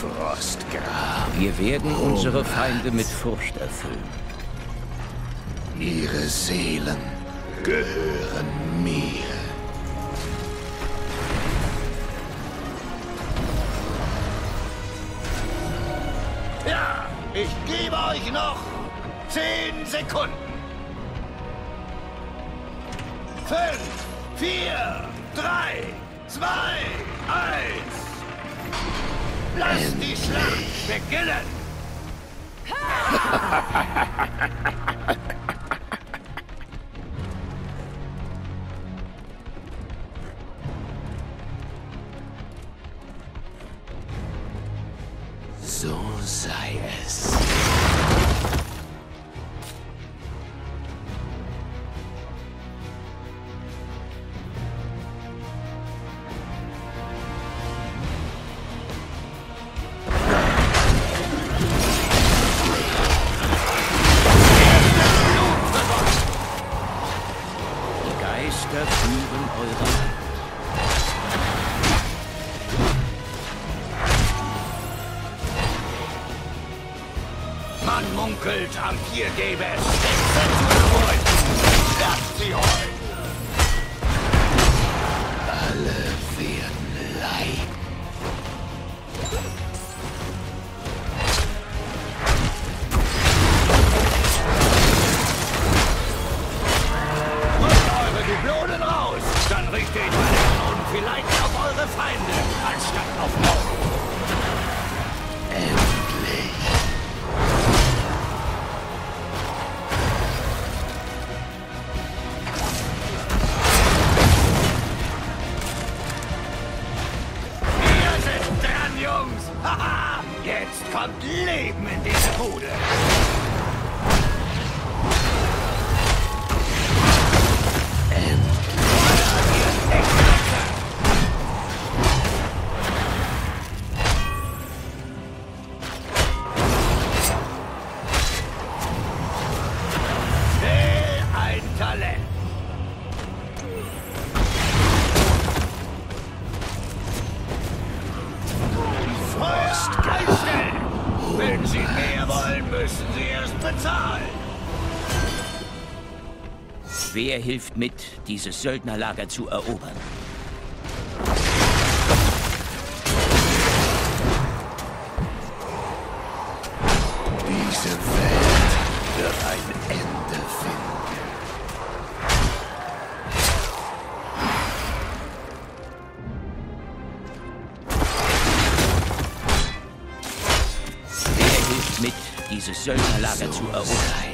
Frostgram. Wir werden unsere Feinde mit Furcht erfüllen. Ihre Seelen gehören mir. Ja, ich gebe euch noch 10 Sekunden. 5, 4, 3, 2, 1. Lass die Schlacht beginnen! So sei es. Man munkelt, am Pier gäbe es Spitze zu erbeuten. Schnappt sie heute! Alle werden leiden. Holt eure Dublonen raus, dann richte ich meine Kanonen vielleicht auf eure Feinde, anstatt auf Mauern. Endlich! Jetzt kommt Leben in diese Bude! Schnell ein Talent! Wenn Sie mehr wollen, müssen Sie erst bezahlen. Wer hilft mit, dieses Söldnerlager zu erobern? Diese Welt wird ein Ende mit, dieses Söldnerlager zu erobern.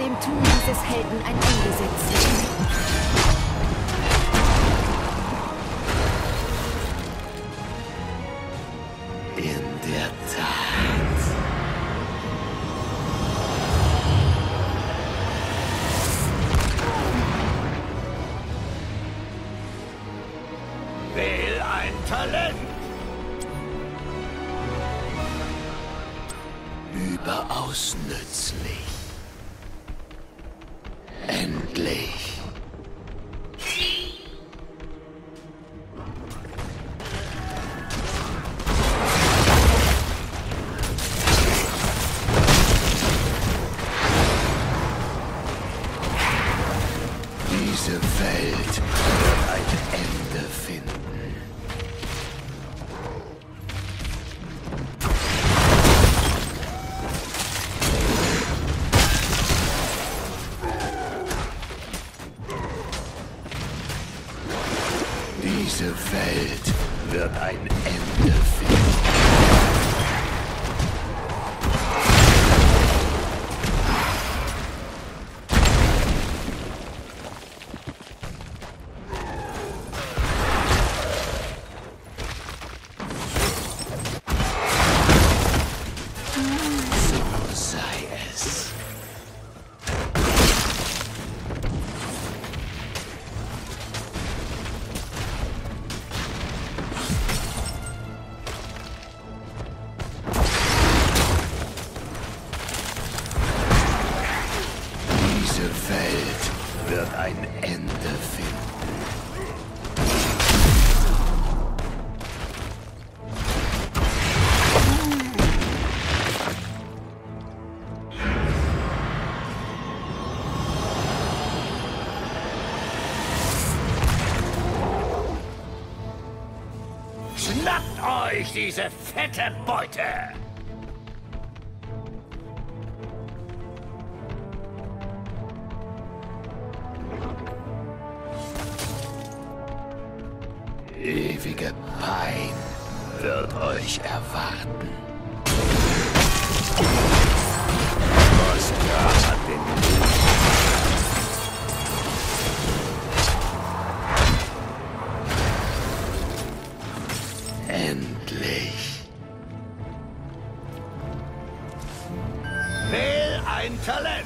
Dem Tun dieses Helden ein Ende setzen. In der Tat. Wähl ein Talent. Überaus nützlich. Endlich. Diese Welt wird ein Ende finden. Diese Welt wird ein Ende finden. So sei es. Diese Welt wird ein Ende finden. Schnappt euch diese fette Beute! Ewige Pein wird euch erwarten. Frostgram hat den Mut. Endlich. Wähl ein Talent.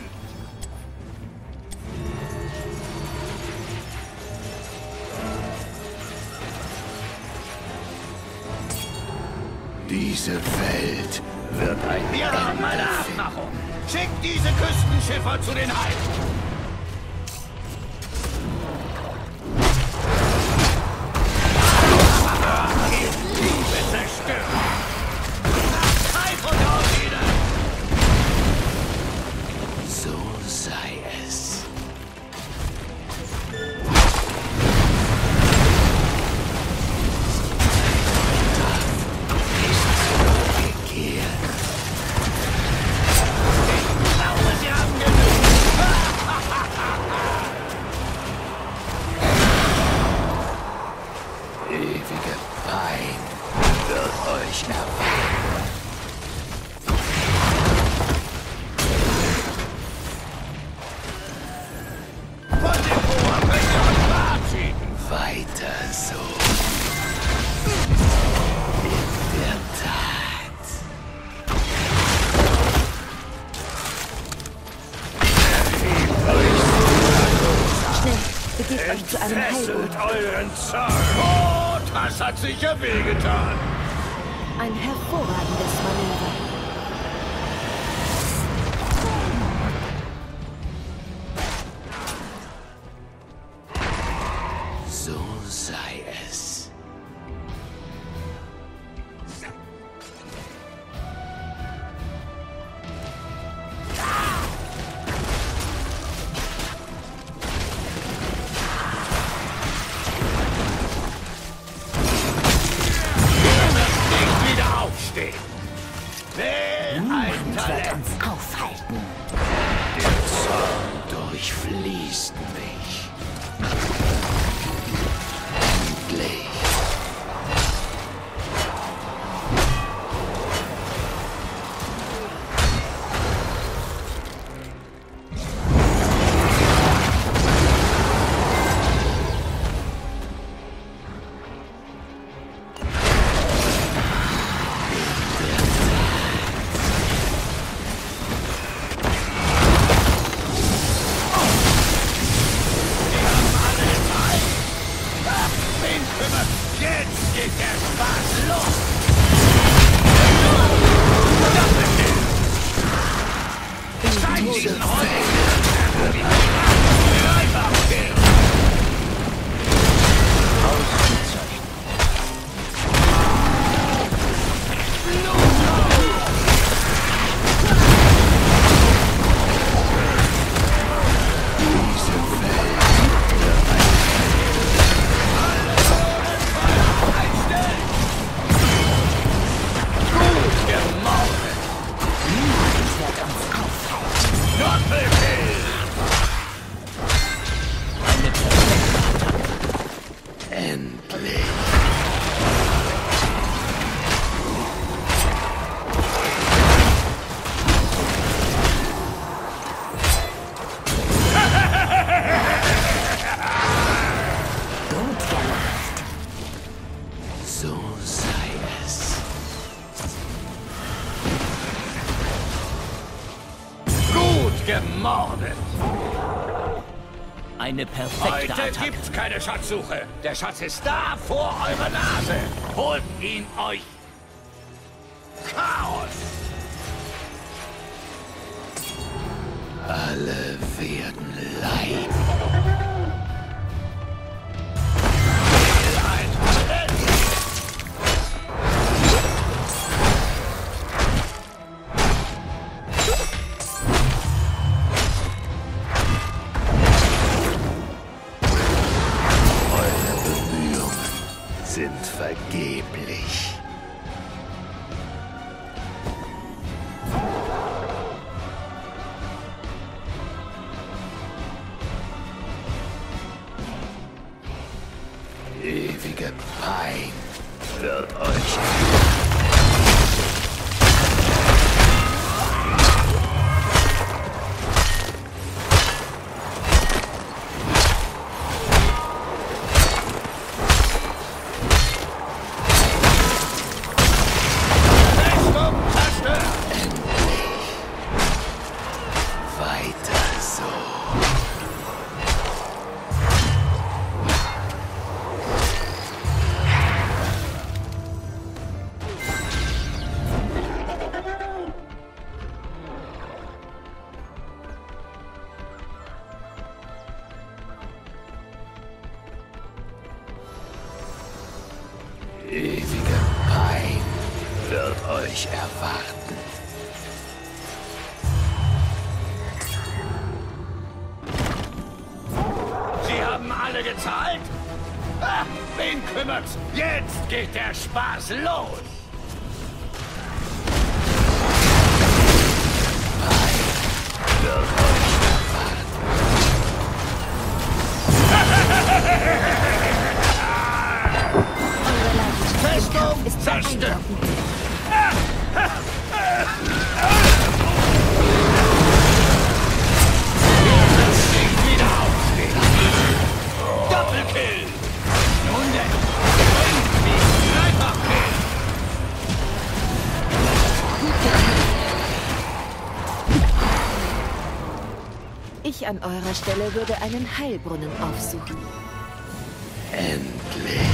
Diese Welt wird ein Ende. Wir haben eine Abmachung. Schickt diese Küstenschiffer zu den Heiden. Fesselt euren Zorn! Oh, das hat sicher wehgetan! Ein hervorragendes Manöver. So sei es. Durchfließt mich. Endlich. Jetzt geht der Spaß los! Steigt diesen Häusern! Gemordet! Eine perfekte Attacke. Heute gibt's keine Schatzsuche. Der Schatz ist da vor eurer Nase. Holt ihn euch! Chaos! Alle werden leiden. Sind vergeblich. Ewige Pein wird euch... Ewige Pein wird euch erwarten. Sie haben alle gezahlt? Ah, wen kümmert's? Jetzt geht der Spaß los! Pein wird euch erwarten. Zerstört! Ich an eurer Stelle würde einen Heilbrunnen aufsuchen. Endlich!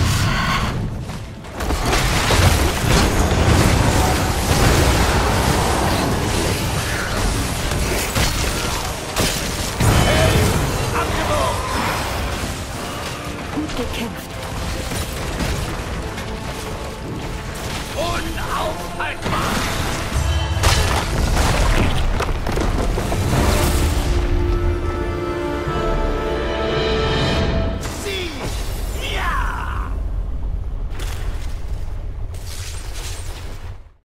Gekämpft. Unaufhaltbar!